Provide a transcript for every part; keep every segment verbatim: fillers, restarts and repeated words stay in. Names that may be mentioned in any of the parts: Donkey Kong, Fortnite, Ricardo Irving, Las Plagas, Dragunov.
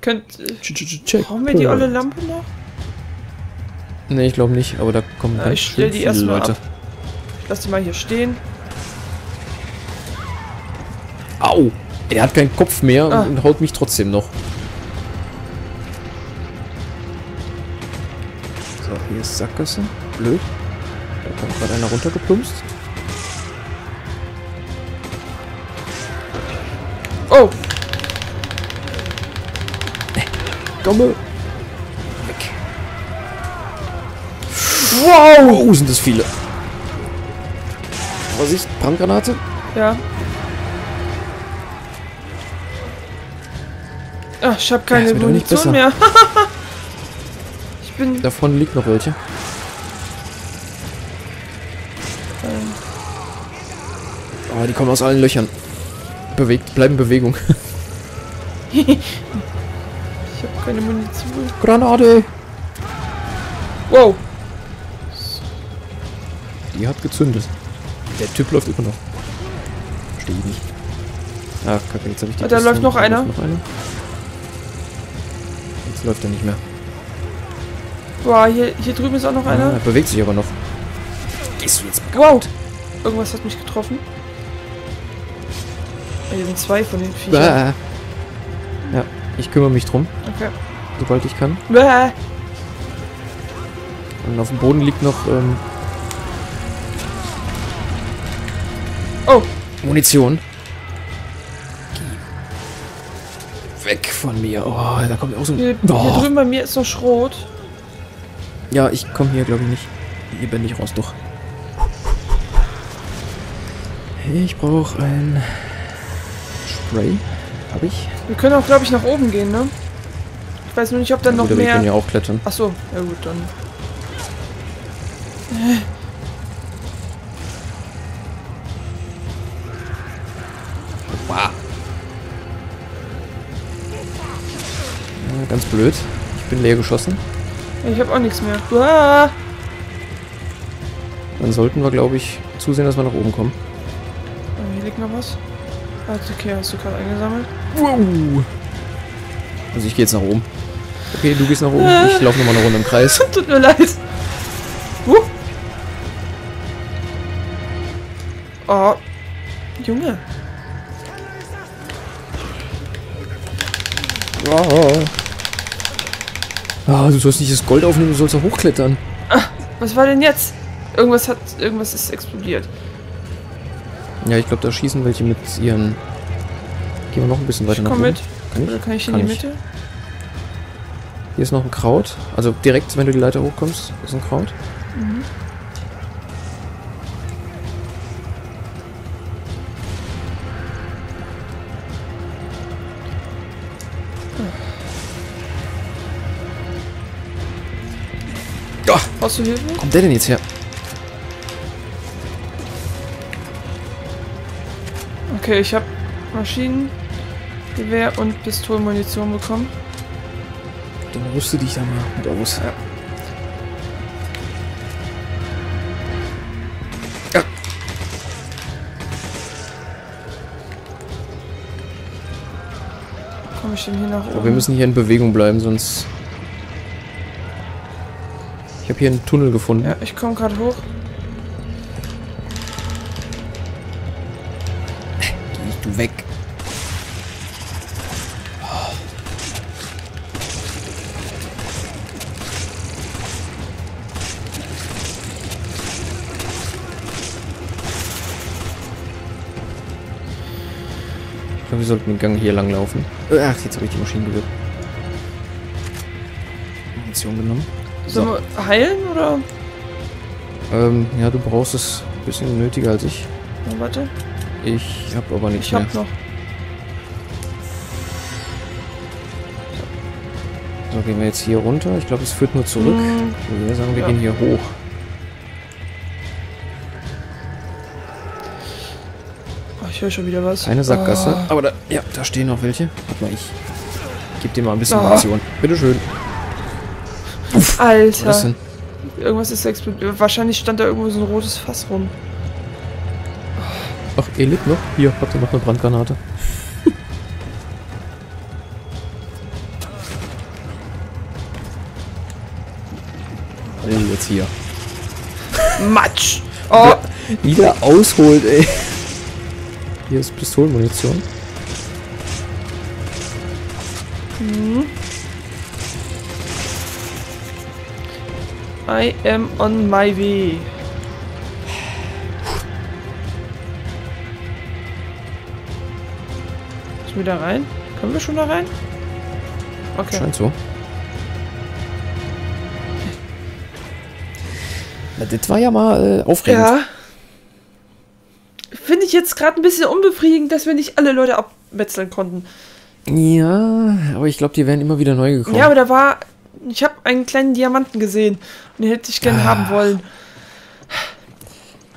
Könnt... Check, brauchen wir die olle Lampe noch? Ne, ich glaube nicht, aber da kommen ja, ganz schön viele Leute. Ab. Ich lass die mal hier stehen. Au! Er hat keinen Kopf mehr ah. und haut mich trotzdem noch. So, hier ist Sackgasse. Blöd. Da kommt gerade einer runtergeplumpst. Oh! Komme! Weg! Wow! Oh, sind das viele! Vorsicht, Brandgranate? Ja. Ach, ich hab keine ja, Munition mehr. Ich bin... Davon liegt noch welche. Oh, die kommen aus allen Löchern. Bewegt, bleiben in Bewegung. Ich hab keine Munition. Granate! Wow! Die hat gezündet. Der Typ läuft immer noch. Verstehe ich nicht. Ach, kacke, jetzt hab ich die... Ah, da läuft noch einer. Läuft noch einer. Jetzt läuft er nicht mehr. Boah, hier, hier drüben ist auch noch ah, einer. Bewegt sich aber noch. Gehst du jetzt mal kaputt? Wow! Irgendwas hat mich getroffen. Hier sind zwei von den Viechern. Bäh. Ja, ich kümmere mich drum. Okay. Sobald ich kann. Bäh. Und auf dem Boden liegt noch... Ähm, oh! Munition. Weg von mir. Oh, da kommt auch so ein... Hier, oh. hier drüben bei mir ist noch Schrot. Ja, ich komme hier, glaube ich, nicht. Hier bin ich raus, doch. Ich brauche ein... Ray, habe ich. Wir können auch, glaube ich, nach oben gehen, ne? Ich weiß nur nicht, ob dann ja, noch mehr... Wir können ja auch klettern. Ach so, ja gut, dann... Wow. Ja, ganz blöd. Ich bin leer geschossen. Ja, ich habe auch nichts mehr. Uah. Dann sollten wir, glaube ich, zusehen, dass wir nach oben kommen. Oh, hier liegt noch was. Okay, hast du gerade eingesammelt? Wow. Also ich gehe jetzt nach oben. Okay, du gehst nach oben. Äh. Ich laufe nochmal eine Runde im Kreis. Tut mir leid. Uh. Oh. Junge. Oh. Oh, du sollst nicht das Gold aufnehmen, du sollst auch hochklettern. Ah, was war denn jetzt? Irgendwas hat. Irgendwas ist explodiert. Ja, ich glaube, da schießen welche mit ihren... Gehen wir noch ein bisschen weiter nach oben. Ich komm mit. Kann ich? Kann ich in die Mitte? Hier ist noch ein Kraut. Also direkt, wenn du die Leiter hochkommst, ist ein Kraut. Mhm. Oh. Brauchst du Hilfe? Wo kommt der denn jetzt her? Okay, ich habe Maschinengewehr und Pistolenmunition bekommen. Dann rüste dich da mal mit aus. Ja. Komm ich denn hier nach oben? Aber wir müssen hier in Bewegung bleiben, sonst... Ich habe hier einen Tunnel gefunden. Ja, ich komme gerade hoch. Weg. Oh. Ich glaube, wir sollten den Gang hier lang laufen. Ach, jetzt habe ich die Maschine gewirkt. Munition genommen. So. Sollen wir heilen oder? Ähm, ja, du brauchst es ein bisschen nötiger als ich. Na, warte. Ich hab aber nichts mehr. Ich hab noch. So, gehen wir jetzt hier runter. Ich glaube, es führt nur zurück. Hm. Ich würde sagen, wir ja. gehen hier hoch. Oh, ich höre schon wieder was. Eine Sackgasse. Oh. Aber da, ja, da stehen noch welche. Warte mal, ich gebe dir mal ein bisschen oh. Munition. Bitteschön. Uff, Alter. Was denn? Irgendwas ist explodiert. Wahrscheinlich stand da irgendwo so ein rotes Fass rum. Ach, er lebt noch? Hier, habt ihr noch eine Brandgranate. denn jetzt hier? Matsch! Oh! Wieder ausholt, ey. Hier ist Pistolenmunition. Hm. I am on my way. Müssen wir da rein? Können wir schon da rein? Okay. Scheint so. Na, das war ja mal äh, aufregend. Ja. Finde ich jetzt gerade ein bisschen unbefriedigend, dass wir nicht alle Leute abmetzeln konnten. Ja, aber ich glaube, die wären immer wieder neu gekommen. Ja, aber da war... Ich habe einen kleinen Diamanten gesehen. Und den hätte ich gern ah. haben wollen.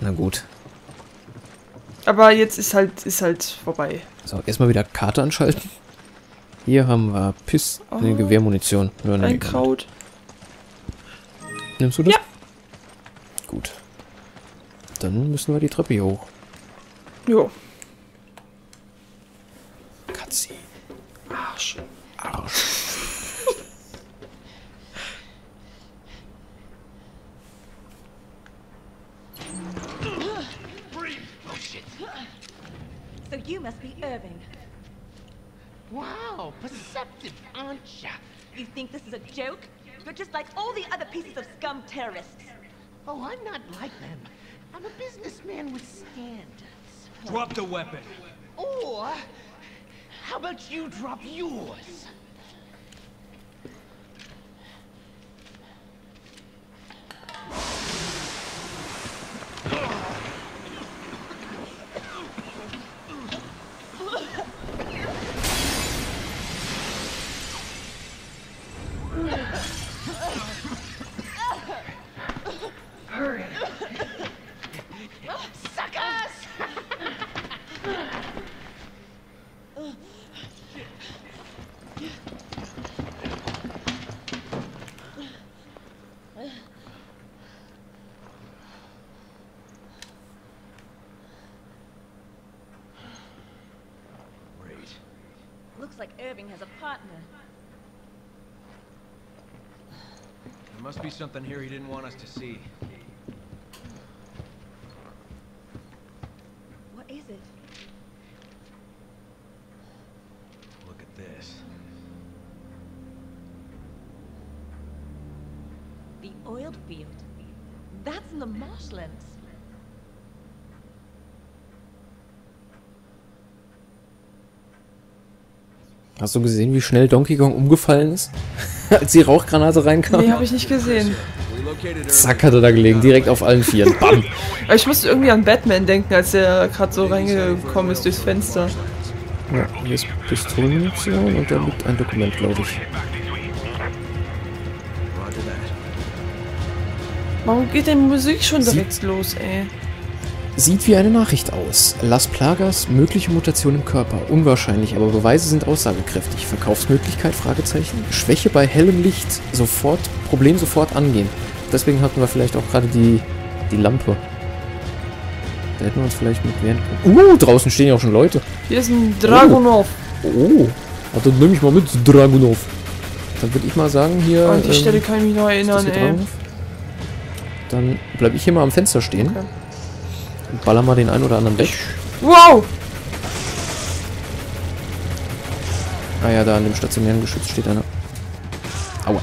Na gut. Aber jetzt ist halt, ist halt vorbei. So, erstmal wieder Karte anschalten. Hier haben wir Piss... Oh, ne, Gewehrmunition. Ein gekommen. Kraut. Nimmst du das? Ja. Gut. Dann müssen wir die Treppe hier hoch. Jo. Katzi. Arsch. Arsch. So you must be Irving. Wow, perceptive, aren't ya? You think this is a joke? You're just like all the other pieces of scum terrorists. Oh, I'm not like them. I'm a businessman with standards. Drop the weapon. Or, how about you drop yours? Looks like Irving has a partner. There must be something here he didn't want us to see. What is it? Look at this. The oil field. That's in the marshlands. Hast du gesehen, wie schnell Donkey Kong umgefallen ist, als die Rauchgranate reinkam? Nee, habe ich nicht gesehen. Zack, hat er da gelegen, direkt auf allen Vieren. Bam! Ich musste irgendwie an Batman denken, als er gerade so reingekommen ist durchs Fenster. Ja, hier ist Pistolenmunition und da liegt ein Dokument, glaube ich. Warum geht denn Musik schon direkt Sieht los, ey? Sieht wie eine Nachricht aus. Las Plagas, mögliche Mutation im Körper. Unwahrscheinlich, aber Beweise sind aussagekräftig. Verkaufsmöglichkeit? Fragezeichen. Schwäche bei hellem Licht. Sofort, Problem sofort angehen. Deswegen hatten wir vielleicht auch gerade die, die Lampe. Da hätten wir uns vielleicht mit wehren können. Uh, draußen stehen ja auch schon Leute. Hier ist ein Dragunov. Oh, oh. Ach, dann nehme ich mal mit, Dragunov. Dann würde ich mal sagen, hier... An die ähm, Stelle kann ich mich noch erinnern, ey. Dann bleibe ich hier mal am Fenster stehen. Okay. Baller mal den einen oder anderen weg. Wow! Ah ja, da an dem stationären Geschütz steht einer. Aua.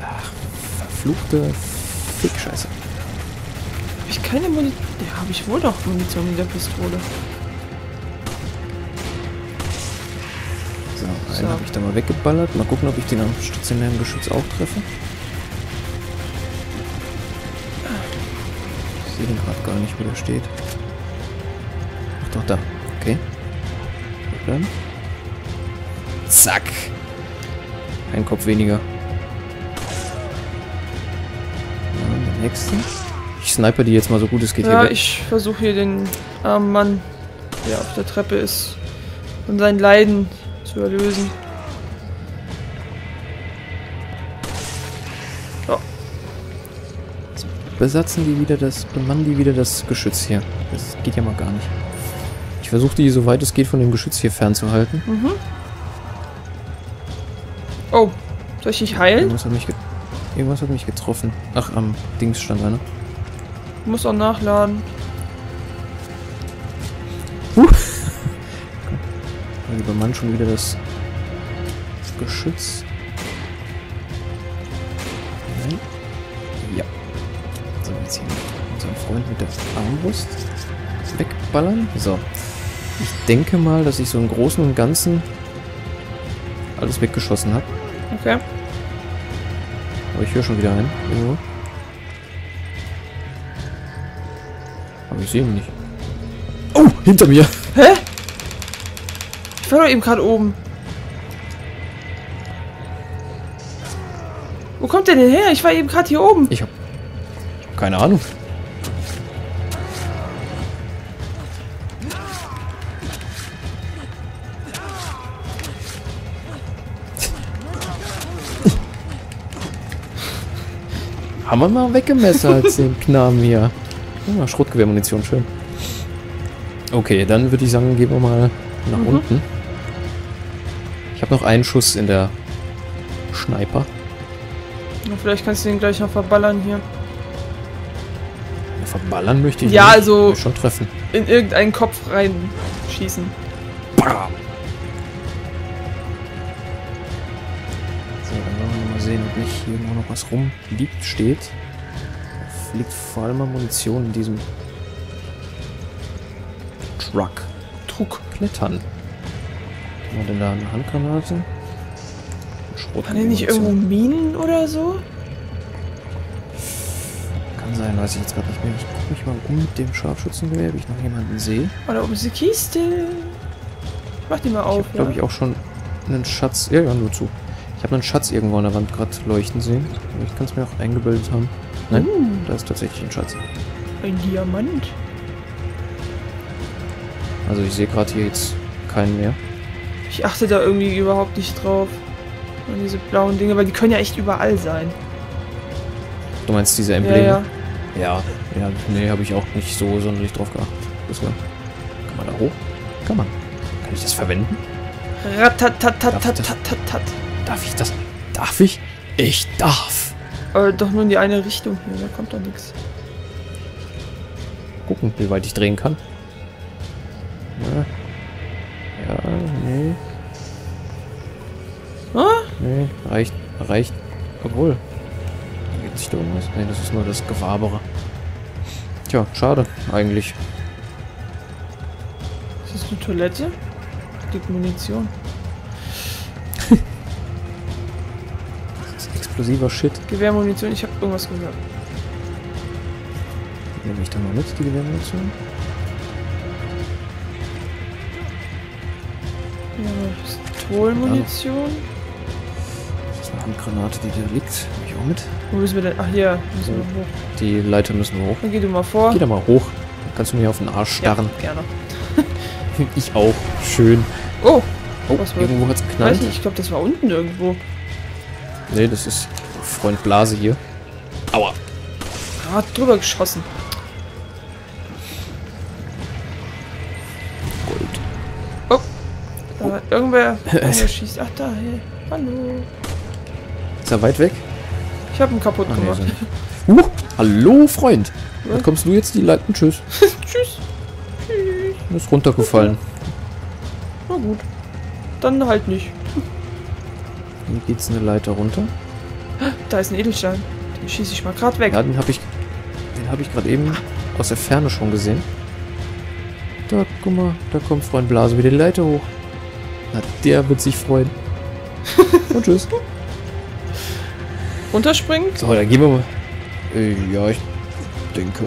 Ach, verfluchte Fick-Scheiße. Hab ich keine Munition? Ja, habe ich wohl doch Munition mit der Pistole. So, einen so. habe ich da mal weggeballert. Mal gucken, ob ich den am stationären Geschütz auch treffe. Ich sehe den gerade gar nicht, wo der steht. Ach doch, da. Okay. Bleiben. Zack. Ein Kopf weniger. Ja, der nächste. Ich sniper die jetzt mal so gut es geht. Ja, hier ich versuche hier den armen Mann, der auf der Treppe ist, und sein Leiden zu erlösen. Besatzen die wieder das, bemannen die wieder das Geschütz hier. Das geht ja mal gar nicht. Ich versuche die, soweit es geht, von dem Geschütz hier fernzuhalten. Mhm. Oh, Soll ich dich heilen? Irgendwas hat mich, Irgendwas hat mich getroffen. Ach, am Dings stand einer. Ich muss auch nachladen. Uh. Da übermann schon wieder das Geschütz. Nein. Ja. So, jetzt hier unseren Freund mit der Armbrust wegballern. So. Ich denke mal, dass ich so im Großen und Ganzen alles weggeschossen habe. Okay. Aber ich höre schon wieder einen. Irgendwo. Aber ich sehe ihn nicht. Oh, hinter mir! Hä? Ich war doch eben gerade oben. Wo kommt der denn her? Ich war eben gerade hier oben. Ich hab keine Ahnung. Haben wir mal weggemessert, den Knaben hier. Ja, Schrotgewehrmunition, schön. Okay, dann würde ich sagen, gehen wir mal nach mhm. unten. Ich habe noch einen Schuss in der Schneiper. Na, vielleicht kannst du den gleich noch verballern hier. Ja, verballern möchte ich ja, nicht. Also ich schon treffen. In irgendeinen Kopf reinschießen. Bam. Sehen, ob nicht hier noch was rumliegt, steht. Da liegt vor allem Munition in diesem Truck. Truck. Klettern. Haben wir denn da eine Handgranate? Schrot. Kann der nicht irgendwo Minen oder so? Kann sein, weiß ich jetzt gerade nicht mehr. Ich gucke mich mal um mit dem Scharfschützengewehr, ob ich noch jemanden sehe. Oder um diese Kiste. Mach die mal auf. Ich habe, glaube ich, auch schon einen Schatz. Ja, ja, nur zu. Ich habe einen Schatz irgendwo an der Wand gerade leuchten sehen. Ich kann es mir auch eingebildet haben. Nein, mm. da ist tatsächlich ein Schatz. Ein Diamant. Also ich sehe gerade hier jetzt keinen mehr. Ich achte da irgendwie überhaupt nicht drauf. Und diese blauen Dinge, weil die können ja echt überall sein. Du meinst diese Embleme? Ja, ja. ja, ja nee, habe ich auch nicht so sonderlich drauf geachtet. Bisher. Kann man da hoch? Kann man. Kann ich das verwenden? Ratatatatatatatatat. Darf ich das? Darf ich? Ich darf! Aber doch nur in die eine Richtung hier, da kommt doch nichts. Gucken, wie weit ich drehen kann. Ja, ja nee. Ah? Nee, reicht, reicht. Obwohl. Da geht sich doch irgendwas. Nee, das ist nur das Gewabere. Tja, schade, eigentlich. Ist das eine Toilette? Da liegt Munition. Explosiver Shit. Gewehrmunition, ich habe irgendwas gehört. Nehme ich da mal mit, die Gewehrmunition? Ja, Pistolmunition. Das ist eine Handgranate, die da liegt. Nehme ich auch mit. Wo müssen wir denn? Ach ja, müssen wir hoch. Die Leiter müssen hoch. Dann geh du mal vor. Geh da mal hoch. Dann kannst du mir auf den Arsch starren. Ja, gerne. Ich auch. Schön. Oh! Oh, was war irgendwo hat's geknallt. Weiß nicht, ich glaube, das war unten irgendwo. Nee, das ist Freund Blase hier. Aua. Ah, drüber geschossen. Gold. Oh. Da oh. Hat irgendwer, irgendwer schießt. Ach, da, hey. Hallo. Ist er weit weg? Ich hab ihn kaputt Ach, gemacht. Nee, uh, hallo, Freund. Ja? Da kommst du jetzt die Leiten. Tschüss. Tschüss. Tschüss. Du bist runtergefallen. Na gut. Dann halt nicht. Hier geht's eine Leiter runter. Da ist ein Edelstein. Den schieße ich mal gerade weg. Ja, den habe ich, hab ich gerade eben aus der Ferne schon gesehen. Da, guck mal, da kommt Freund Blase wieder die Leiter hoch. Na, der wird sich freuen. Und tschüss. Runterspringen? So, dann gehen wir mal. Ja, ich denke.